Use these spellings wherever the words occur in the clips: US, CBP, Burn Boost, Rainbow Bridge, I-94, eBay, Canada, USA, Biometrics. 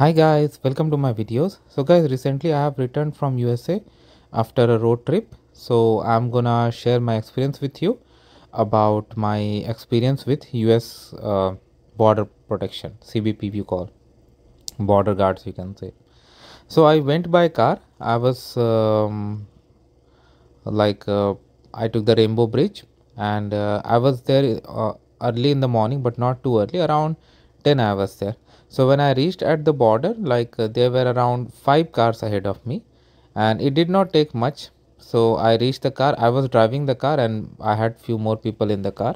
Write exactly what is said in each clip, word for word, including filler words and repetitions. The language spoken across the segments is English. Hi guys, welcome to my videos. So guys, recently I have returned from U S A after a road trip. So I'm gonna share my experience with you about my experience with U S uh, border protection, C B P you call, border guards you can say. So I went by car. I was um, like uh, I took the Rainbow Bridge and uh, I was there uh, early in the morning, but not too early, around ten I was there. So when I reached at the border, like uh, there were around five cars ahead of me and it did not take much. So I reached the car, I was driving the car and I had few more people in the car.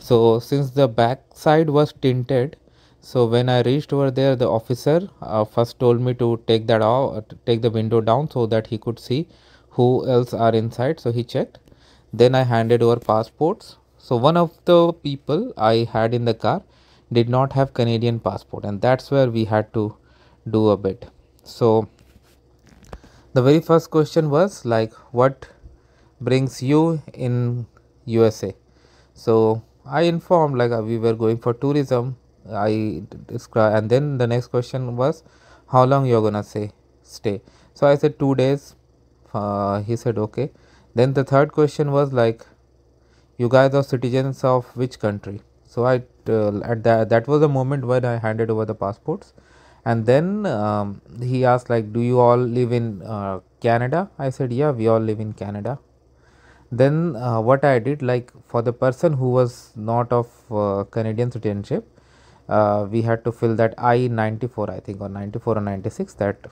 So since the back side was tinted, so when I reached over there, the officer uh, first told me to take that off, take the window down so that he could see who else are inside. So he checked. Then I handed over passports. So one of the people I had in the car did not have Canadian passport, and that's where we had to do a bit. So the very first question was like, what brings you in U S A? So I informed like we were going for tourism. I described, and then the next question was how long you're gonna say stay. So I said two days. Uh, he said okay. Then the third question was like, you guys are citizens of which country? So I uh, at that that was the moment when I handed over the passports, and then um, he asked like, do you all live in uh, Canada? I said yeah, we all live in Canada. Then uh, what I did, like for the person who was not of uh, Canadian citizenship, uh, we had to fill that I ninety-four, I think, or ninety-four or ninety-six, that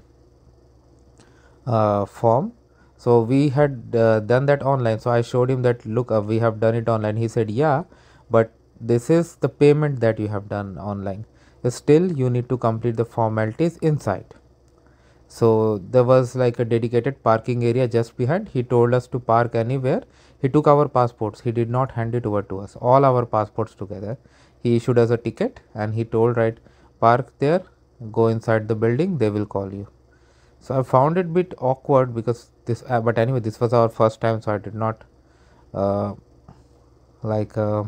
uh, form. So we had uh, done that online. So I showed him that look, uh, we have done it online. He said yeah, but this is the payment that you have done online. Still you need to complete the formalities inside. So there was like a dedicated parking area just behind. He told us to park anywhere. He took our passports. He did not hand it over to us, all our passports together. He issued us a ticket and he told, right, park there, go inside the building, they will call you. So I found it a bit awkward because this uh, but anyway, this was our first time, so I did not uh, like uh,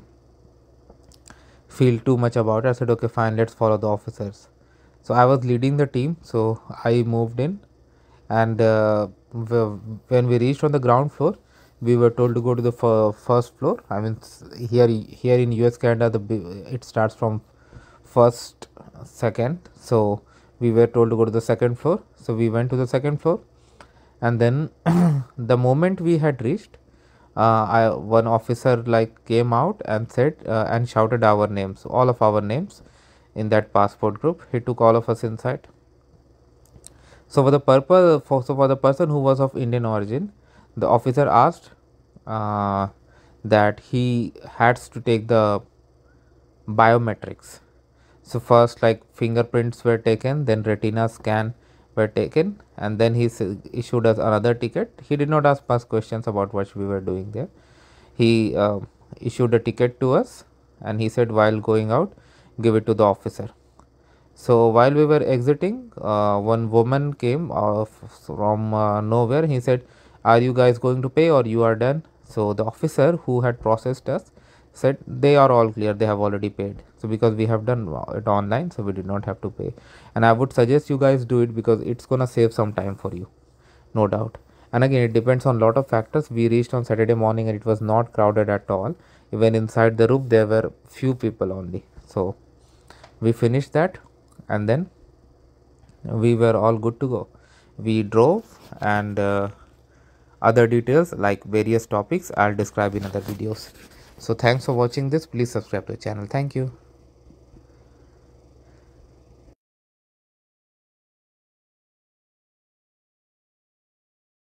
feel too much about it. I said okay fine, let's follow the officers. So I was leading the team, so I moved in, and uh, when we reached on the ground floor, we were told to go to the first floor. I mean, here here in U S Canada, the it starts from first, second. So we were told to go to the second floor. So we went to the second floor, and then the moment we had reached, uh, I one officer like came out and said uh, and shouted our names, all of our names in that passport group. He took all of us inside. So for the purpose, for, so for the person who was of Indian origin, the officer asked uh, that he had to take the biometrics. So first like fingerprints were taken, then retina scan were taken, and then he issued us another ticket. He did not ask us questions about what we were doing there. He uh, issued a ticket to us and he said, while going out, give it to the officer. So while we were exiting, uh, one woman came uh, from uh, nowhere. He said, are you guys going to pay or you are done? So the officer who had processed us said, they are all clear, they have already paid. So because we have done it online, so we did not have to pay. And I would suggest you guys do it because it's gonna save some time for you, no doubt. And again, it depends on lot of factors. We reached on Saturday morning and it was not crowded at all. Even inside the room, there were few people only. So we finished that, and then we were all good to go. We drove, and uh, other details like various topics I'll describe in other videos. So thanks for watching this. Please subscribe to the channel. Thank you.